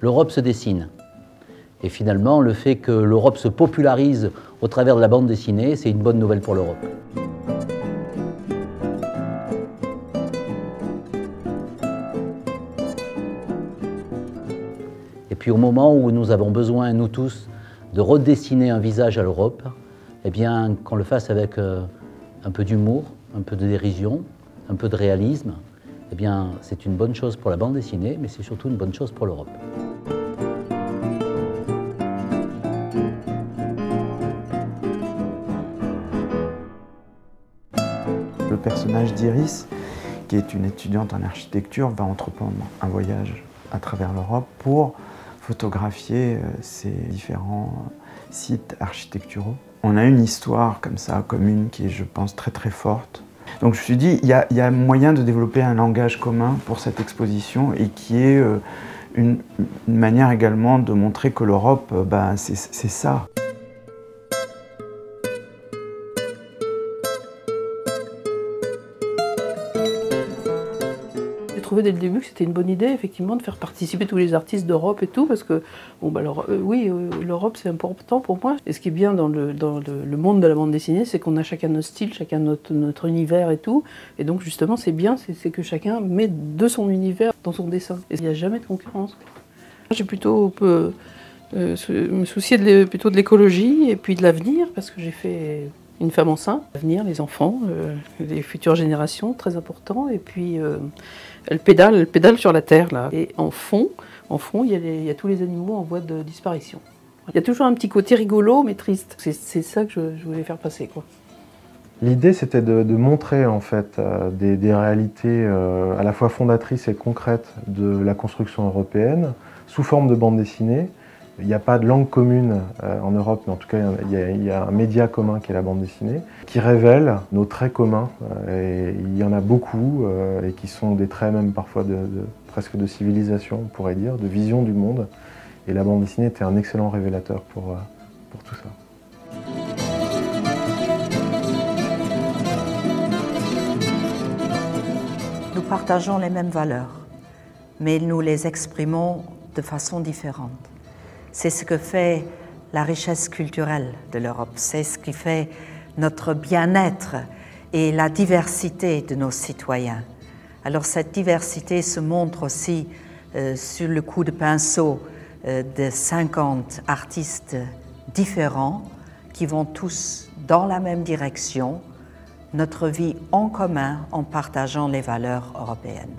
L'Europe se dessine. Et finalement, le fait que l'Europe se popularise au travers de la bande dessinée, c'est une bonne nouvelle pour l'Europe. Et puis au moment où nous avons besoin, nous tous, de redessiner un visage à l'Europe, eh bien, qu'on le fasse avec un peu d'humour, un peu de dérision, un peu de réalisme, eh bien, c'est une bonne chose pour la bande dessinée, mais c'est surtout une bonne chose pour l'Europe. Le personnage d'Iris, qui est une étudiante en architecture, va entreprendre un voyage à travers l'Europe pour photographier ces différents sites architecturaux. On a une histoire comme ça, commune, qui est, je pense, très très forte. Donc je me suis dit, il y a moyen de développer un langage commun pour cette exposition et qui est une manière également de montrer que l'Europe, ben, c'est ça. J'ai trouvé dès le début que c'était une bonne idée, effectivement, de faire participer tous les artistes d'Europe et tout, parce que, bon, bah, oui, l'Europe, c'est important pour moi. Et ce qui est bien dans le monde de la bande dessinée, c'est qu'on a chacun notre style, chacun notre univers et tout. Et donc, justement, c'est bien, c'est que chacun met de son univers dans son dessin. Et il n'y a jamais de concurrence. J'ai plutôt me soucier de l'écologie et puis de l'avenir, parce que j'ai fait une femme enceinte, l'avenir, les enfants, les futures générations, très important. Et puis, elle pédale sur la terre, là. Et en fond, il y a tous les animaux en voie de disparition. Il y a toujours un petit côté rigolo, mais triste. C'est ça que je voulais faire passer, quoi. L'idée, c'était de montrer, en fait, des réalités à la fois fondatrices et concrètes de la construction européenne, sous forme de bande dessinée. Il n'y a pas de langue commune en Europe, mais en tout cas, il y a un média commun qui est la bande dessinée, qui révèle nos traits communs. Et il y en a beaucoup, et qui sont des traits même parfois presque de civilisation, on pourrait dire, de vision du monde. Et la bande dessinée était un excellent révélateur pour tout ça. Nous partageons les mêmes valeurs, mais nous les exprimons de façon différente. C'est ce que fait la richesse culturelle de l'Europe, c'est ce qui fait notre bien-être et la diversité de nos citoyens. Alors cette diversité se montre aussi sur le coup de pinceau de 50 artistes différents qui vont tous dans la même direction, notre vie en commun en partageant les valeurs européennes.